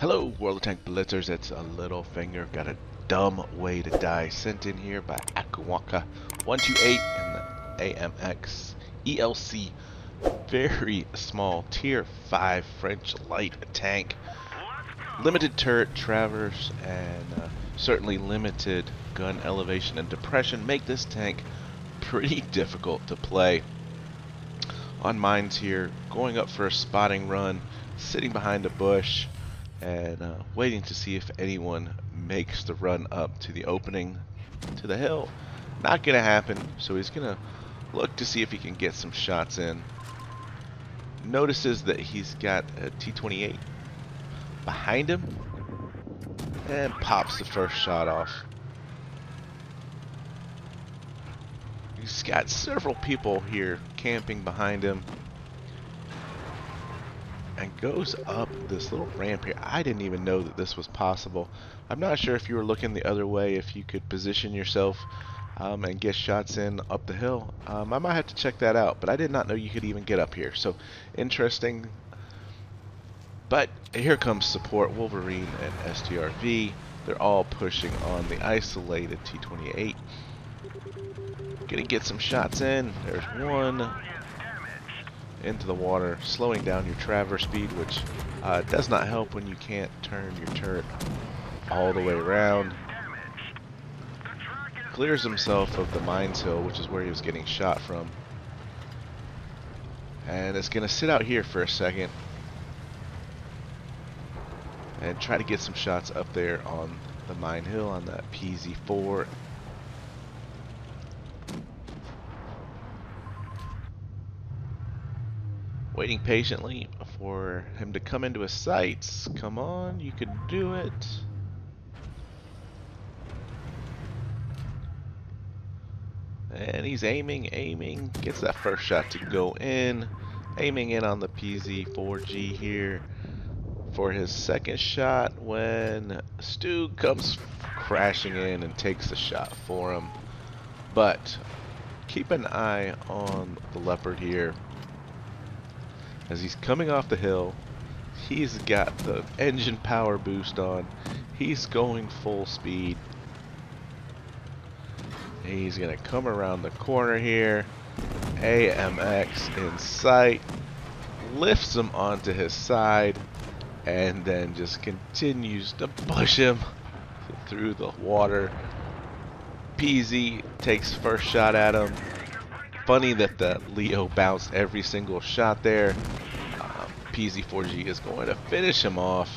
Hello, World of Tank Blitzers. It's a little finger. Got a dumb way to die. Sent in here by Akuwaka 128 and the AMX ELC. Very small tier 5 French light tank. Limited turret traverse and certainly limited gun elevation and depression make this tank pretty difficult to play. On mines here, going up for a spotting run, sitting behind a bush, and waiting to see if anyone makes the run up to the opening to the hill. Not gonna happen, so he's gonna look to see if he can get some shots in. Notices that he's got a T-28 behind him and pops the first shot off. He's got several people here camping behind him and goes up this little ramp here. I didn't even know that this was possible. I'm not sure if you were looking the other way, if you could position yourself and get shots in up the hill. I might have to check that out, but I did not know you could even get up here. So interesting. But here comes support. Wolverine and STRV. They're all pushing on the isolated T-28. Gonna get some shots in. There's one. Into the water, slowing down your traverse speed, which does not help when you can't turn your turret all the way around. Clears himself of the mines hill, which is where he was getting shot from, and it's gonna sit out here for a second and try to get some shots up there on the mine hill on that Pz IV. Waiting patiently for him to come into his sights. Come on, you can do it. And he's aiming. Gets that first shot to go in. Aiming in on the Pz IV G here for his second shot when Stu comes crashing in and takes the shot for him. But keep an eye on the Leopard here. As he's coming off the hill, he's got the engine power boost on. He's going full speed. He's gonna come around the corner here. AMX in sight. Lifts him onto his side and then just continues to push him through the water. Pz takes first shot at him. Funny that the Leo bounced every single shot there. Pz IV G is going to finish him off.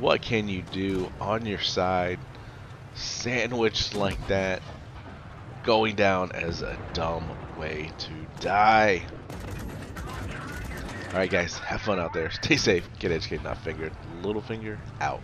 What can you do on your side, sandwiched like that? Going down as a dumb way to die. All right, guys, have fun out there. Stay safe. Get educated, not fingered. Little finger out.